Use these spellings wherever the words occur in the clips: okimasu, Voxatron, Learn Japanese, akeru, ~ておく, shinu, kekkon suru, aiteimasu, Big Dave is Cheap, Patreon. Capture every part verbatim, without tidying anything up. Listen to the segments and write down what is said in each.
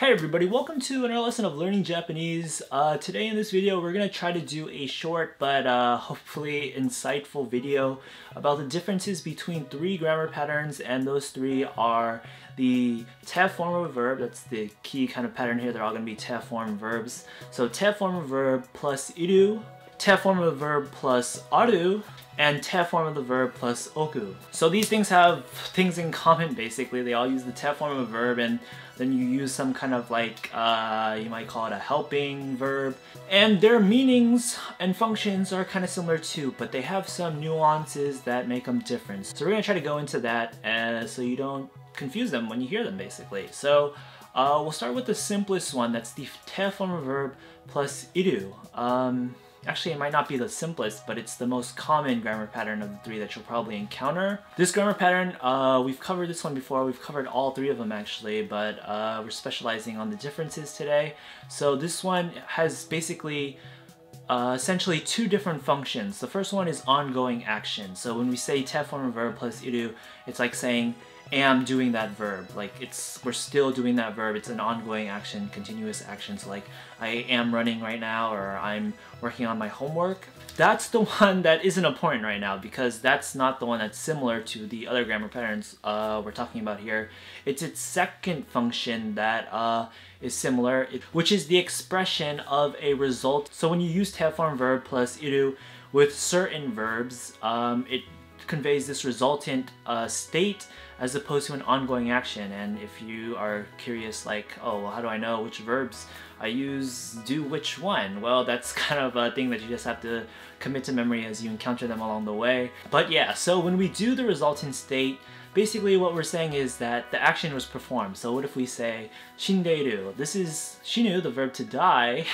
Hey everybody, welcome to another lesson of Learning Japanese. Uh, today in this video we're going to try to do a short but uh, hopefully insightful video about the differences between three grammar patterns, and those three are the te form of a verb. That's the key kind of pattern here. They're all going to be te form verbs. So te form of verb plus iru, te form of the verb plus aru, and te form of the verb plus oku. So these things have things in common basically. They all use the te form of a verb, and then you use some kind of like, uh, you might call it a helping verb. And their meanings and functions are kind of similar too, but they have some nuances that make them different. So we're gonna try to go into that uh, so you don't confuse them when you hear them basically. So uh, we'll start with the simplest one. That's the te form of verb plus iru. Um, Actually, it might not be the simplest, but it's the most common grammar pattern of the three that you'll probably encounter. This grammar pattern, uh, we've covered this one before. We've covered all three of them actually, but uh, we're specializing on the differences today. So this one has basically uh, essentially two different functions. The first one is ongoing action. So when we say te form of verb plus iru, it's like saying, am doing that verb. Like it's, we're still doing that verb. It's an ongoing action, continuous action. So like I am running right now, or I'm working on my homework. That's the one that isn't important right now, because that's not the one that's similar to the other grammar patterns uh, we're talking about here. It's its second function that uh, is similar, which is the expression of a result. So when you use te form verb plus iru with certain verbs, um, it conveys this resultant uh, state as opposed to an ongoing action. And if you are curious like, oh, well, how do I know which verbs I use do which one? Well, that's kind of a thing that you just have to commit to memory as you encounter them along the way. But yeah, so when we do the resultant state, basically what we're saying is that the action was performed. So what if we say shindeiru? This is shinu, the verb to die.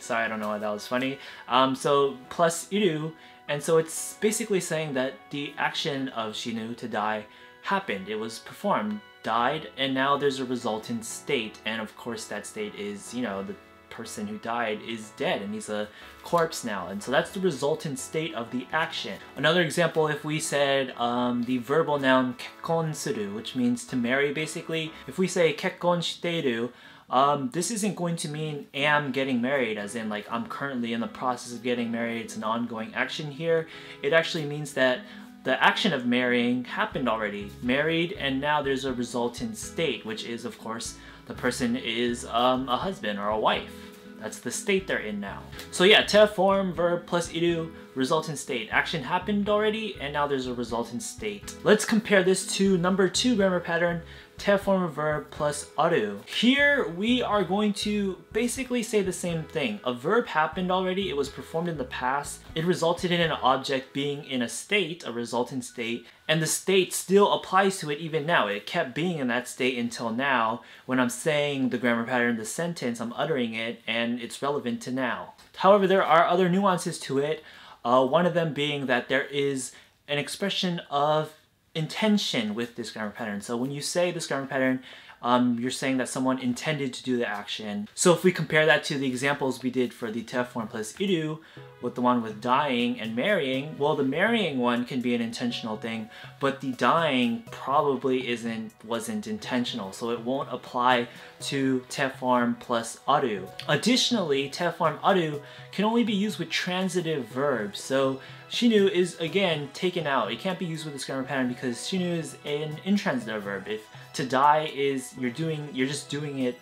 Sorry, I don't know why that was funny. Um, so plus iru, and so it's basically saying that the action of shinu, to die, happened. It was performed, died, and now there's a resultant state. And of course that state is, you know, the person who died is dead and he's a corpse now. And so that's the resultant state of the action. Another example, if we said um, the verbal noun kekkon suru, which means to marry basically. If we say kekkon shiteiru, Um, this isn't going to mean am getting married, as in like I'm currently in the process of getting married. It's an ongoing action here. It actually means that the action of marrying happened already. Married, and now there's a resultant state, which is of course the person is um, a husband or a wife. That's the state they're in now. So yeah, te form, verb, plus iru, resultant state. Action happened already, and now there's a resultant state. Let's compare this to number two grammar pattern, te form of verb plus aru. Here we are going to basically say the same thing. A verb happened already, it was performed in the past, it resulted in an object being in a state, a resultant state, and the state still applies to it even now. It kept being in that state until now. When I'm saying the grammar pattern, the sentence, I'm uttering it, and it's relevant to now. However, there are other nuances to it, uh, one of them being that there is an expression of intention with this grammar pattern. So when you say this grammar pattern, um, you're saying that someone intended to do the action. So if we compare that to the examples we did for the te form plus iru, with the one with dying and marrying, well, the marrying one can be an intentional thing, but the dying probably isn't, wasn't intentional, so it won't apply to te form plus aru. Additionally, te form aru can only be used with transitive verbs. So shinu is, again, taken out. It can't be used with this grammar pattern because shinu is an intransitive verb. If to die is, you're doing, you're just doing it,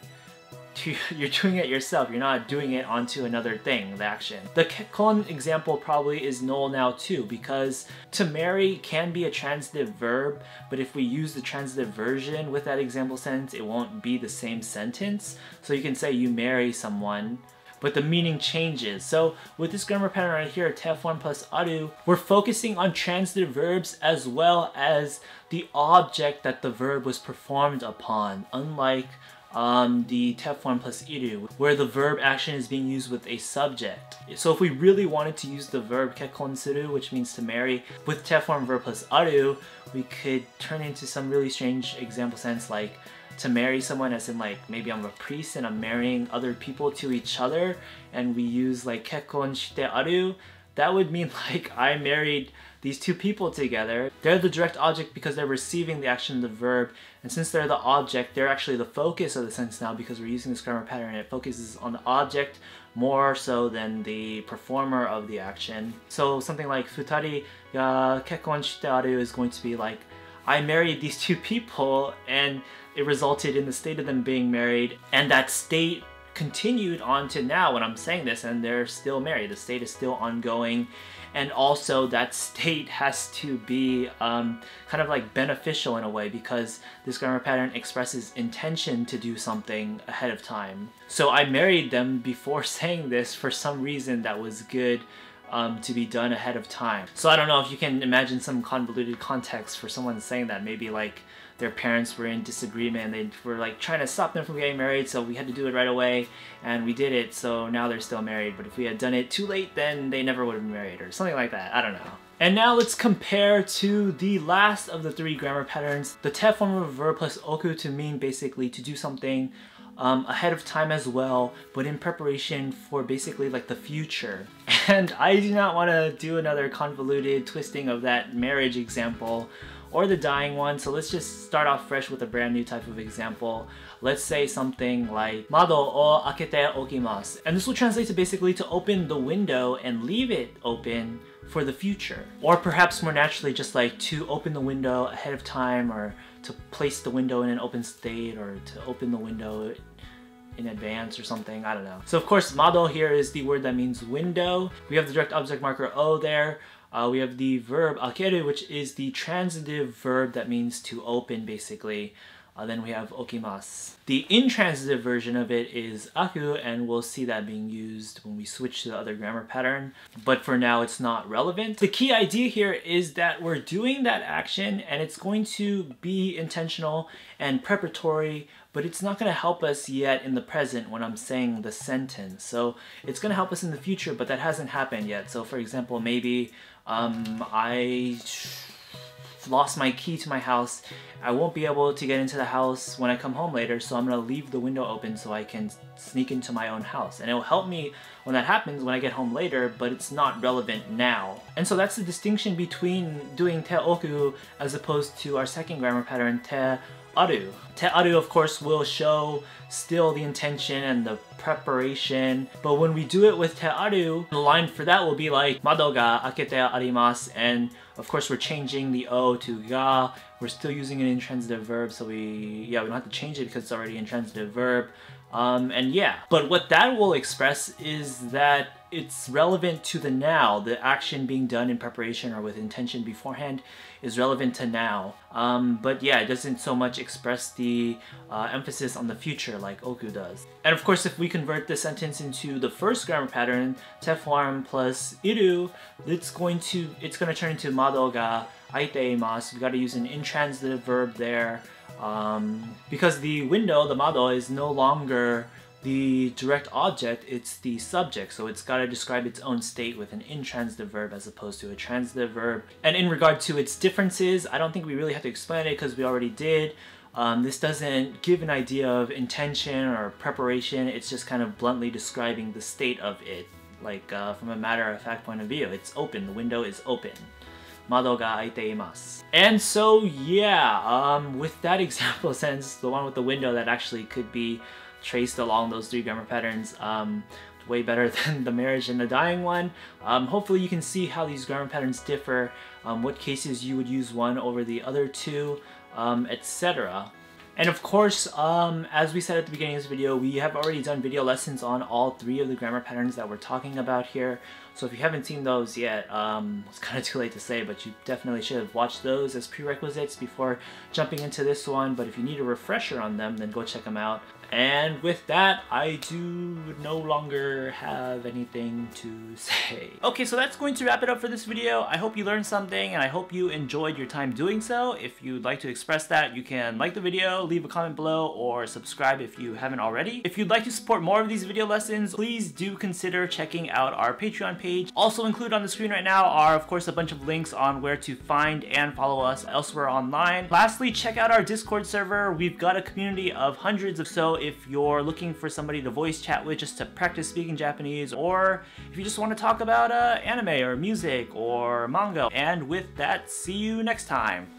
to, you're doing it yourself. You're not doing it onto another thing, the action. The kekkon example probably is null now too, because to marry can be a transitive verb, but if we use the transitive version with that example sentence, it won't be the same sentence. So you can say you marry someone, but the meaning changes. So with this grammar pattern right here, te form plus aru, we're focusing on transitive verbs as well as the object that the verb was performed upon, unlike um, the te form plus iru, where the verb action is being used with a subject. So if we really wanted to use the verb kekkon suru, which means to marry, with te form verb plus aru, we could turn into some really strange example sense like, to marry someone, as in like maybe I'm a priest and I'm marrying other people to each other, and we use like kekkon shite aru. that would mean like I married these two people together. They're the direct object because they're receiving the action of the verb, and since they're the object, they're actually the focus of the sentence now because we're using this grammar pattern. It focuses on the object more so than the performer of the action. So something like futari ga kekkon shite aru is going to be like, I married these two people and it resulted in the state of them being married, and that state continued on to now when I'm saying this, and they're still married. The state is still ongoing, and also that state has to be um, kind of like beneficial in a way because this grammar pattern expresses intention to do something ahead of time. So I married them before saying this for some reason that was good Um, to be done ahead of time. So I don't know if you can imagine some convoluted context for someone saying that. Maybe like their parents were in disagreement and they were like trying to stop them from getting married, so we had to do it right away and we did it, so now they're still married, but if we had done it too late then they never would have been married or something like that. I don't know. And now let's compare to the last of the three grammar patterns, the te form of a verb plus oku to mean basically to do something Um, ahead of time as well, but in preparation for basically like the future. And I do not want to do another convoluted twisting of that marriage example or the dying one, so let's just start off fresh with a brand new type of example. Let's say something like Mado o akete okimasu, and this will translate to basically to open the window and leave it open for the future. Or perhaps more naturally just like to open the window ahead of time, or to place the window in an open state, or to open the window in advance or something, I don't know. So of course mado here is the word that means window. We have the direct object marker o there. Uh, we have the verb akeru, which is the transitive verb that means to open basically. Uh, then we have okimasu. The intransitive version of it is aku, and we'll see that being used when we switch to the other grammar pattern, but for now it's not relevant. The key idea here is that we're doing that action and it's going to be intentional and preparatory, but it's not going to help us yet in the present when I'm saying the sentence. So it's going to help us in the future, but that hasn't happened yet. So for example, maybe um, I lost my key to my house. I won't be able to get into the house when I come home later, so I'm gonna leave the window open so I can sneak into my own house, and it will help me when that happens when I get home later, but it's not relevant now. And so that's the distinction between doing te oku as opposed to our second grammar pattern, te aru. Te aru of course will show still the intention and the preparation, but when we do it with te aru, the line for that will be like mado ga akete arimasu, and of course we're changing the o to ga. We're still using an intransitive verb, so we yeah we don't have to change it because it's already an intransitive verb. Um, and yeah, but what that will express is that it's relevant to the now. The action being done in preparation or with intention beforehand is relevant to now. Um, but yeah, it doesn't so much express the uh, emphasis on the future like oku does. And of course, if we convert the sentence into the first grammar pattern, te form plus iru, it's going to it's going to turn into mado ga aiteimasu. We've got to use an intransitive verb there. Um, because the window, the mado, is no longer the direct object, it's the subject, so it's got to describe its own state with an intransitive verb as opposed to a transitive verb. And in regard to its differences, I don't think we really have to explain it because we already did. Um, this doesn't give an idea of intention or preparation, it's just kind of bluntly describing the state of it. Like uh, from a matter-of-fact point of view, it's open, the window is open. Mado ga aiteimasu. And so yeah, um, with that example sentence, the one with the window that actually could be traced along those three grammar patterns, um, way better than the marriage and the dying one. Um, hopefully you can see how these grammar patterns differ, um, what cases you would use one over the other two, um, et cetera. And of course, um, as we said at the beginning of this video, we have already done video lessons on all three of the grammar patterns that we're talking about here. So if you haven't seen those yet, um, it's kind of too late to say, but you definitely should have watched those as prerequisites before jumping into this one. But if you need a refresher on them, then go check them out. And with that, I do no longer have anything to say. Okay, so that's going to wrap it up for this video. I hope you learned something, and I hope you enjoyed your time doing so. If you'd like to express that, you can like the video, leave a comment below, or subscribe if you haven't already. If you'd like to support more of these video lessons, please do consider checking out our Patreon page. Also included on the screen right now are, of course, a bunch of links on where to find and follow us elsewhere online. Lastly, check out our Discord server. We've got a community of hundreds of so if you're looking for somebody to voice chat with just to practice speaking Japanese, or if you just want to talk about uh, anime or music or manga. And with that, see you next time.